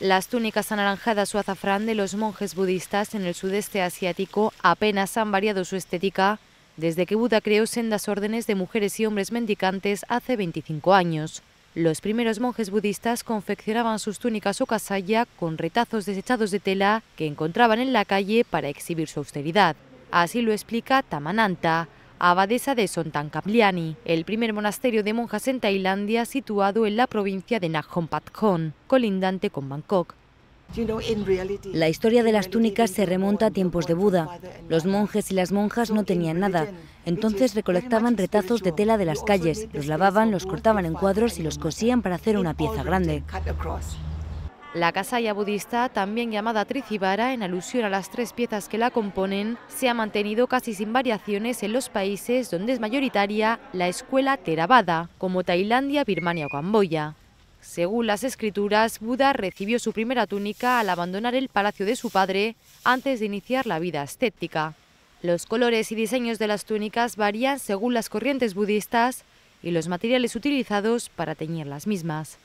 Las túnicas anaranjadas o azafrán de los monjes budistas en el sudeste asiático apenas han variado su estética desde que Buda creó sendas órdenes de mujeres y hombres mendicantes hace 25 años. Los primeros monjes budistas confeccionaban sus túnicas o kasaya con retazos desechados de tela que encontraban en la calle para exhibir su austeridad. Así lo explica Tamananta, abadesa de Sontan Kaplyani, el primer monasterio de monjas en Tailandia situado en la provincia de Nakhon Pathom, colindante con Bangkok. La historia de las túnicas se remonta a tiempos de Buda. Los monjes y las monjas no tenían nada, entonces recolectaban retazos de tela de las calles, los lavaban, los cortaban en cuadros y los cosían para hacer una pieza grande. La Kasaya budista, también llamada Triciwara, en alusión a las tres piezas que la componen, se ha mantenido casi sin variaciones en los países donde es mayoritaria la escuela Theravada, como Tailandia, Birmania o Camboya. Según las escrituras, Buda recibió su primera túnica al abandonar el palacio de su padre antes de iniciar la vida ascética. Los colores y diseños de las túnicas varían según las corrientes budistas y los materiales utilizados para teñir las mismas.